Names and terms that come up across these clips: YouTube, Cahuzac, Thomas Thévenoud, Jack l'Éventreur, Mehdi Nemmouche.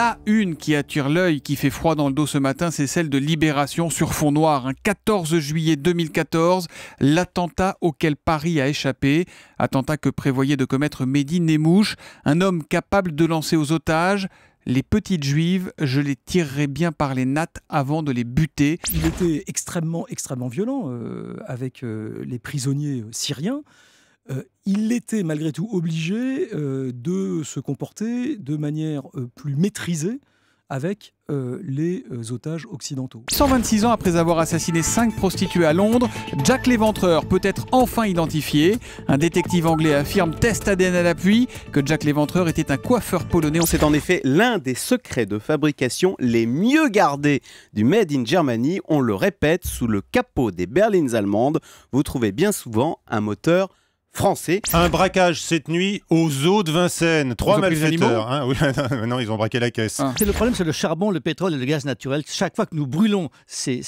La une qui attire l'œil, qui fait froid dans le dos ce matin, c'est celle de Libération sur fond noir. 14 juillet 2014, l'attentat auquel Paris a échappé. Attentat que prévoyait de commettre Mehdi Nemmouche, un homme capable de lancer aux otages. Les petites juives, je les tirerai bien par les nattes avant de les buter. Il était extrêmement violent avec les prisonniers syriens. Il était malgré tout obligé de se comporter de manière plus maîtrisée avec les otages occidentaux. 126 ans après avoir assassiné 5 prostituées à Londres, Jack l'Éventreur peut être enfin identifié. Un détective anglais affirme, test ADN à l'appui, que Jack l'Éventreur était un coiffeur polonais. C'est en effet l'un des secrets de fabrication les mieux gardés du Made in Germany. On le répète, sous le capot des berlines allemandes, vous trouvez bien souvent un moteur français. Un braquage cette nuit aux eaux de Vincennes. 3 malfaiteurs. Hein, oui, non, ils ont braqué la caisse. Ah. Le problème, c'est le charbon, le pétrole et le gaz naturel. Chaque fois que nous brûlons ces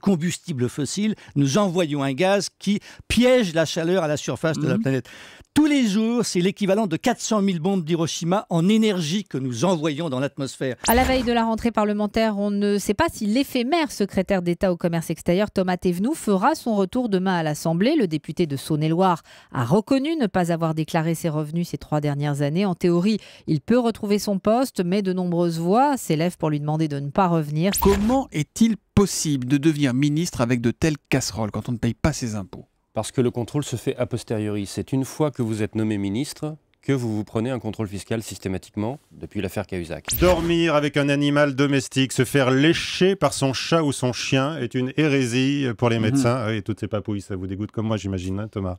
combustibles fossiles, nous envoyons un gaz qui piège la chaleur à la surface de la planète. Tous les jours, c'est l'équivalent de 400 000 bombes d'Hiroshima en énergie que nous envoyons dans l'atmosphère. À la veille de la rentrée parlementaire, on ne sait pas si l'éphémère secrétaire d'État au commerce extérieur, Thomas Thévenoud, fera son retour demain à l'Assemblée. Le député de Saône-et-Loire a reconnu ne pas avoir déclaré ses revenus ces 3 dernières années. En théorie, il peut retrouver son poste, mais de nombreuses voix s'élèvent pour lui demander de ne pas revenir. Comment est-il possible de devenir ministre avec de telles casseroles quand on ne paye pas ses impôts ? Parce que le contrôle se fait a posteriori. C'est une fois que vous êtes nommé ministre que vous vous prenez un contrôle fiscal systématiquement depuis l'affaire Cahuzac. Dormir avec un animal domestique, se faire lécher par son chat ou son chien est une hérésie pour les médecins. Et toutes ces papouilles, ça vous dégoûte comme moi, j'imagine, hein, Thomas.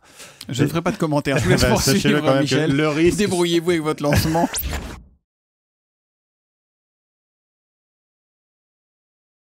Je ne ferai pas de commentaires. Je vous laisse poursuivre, Michel. Débrouillez-vous avec votre lancement.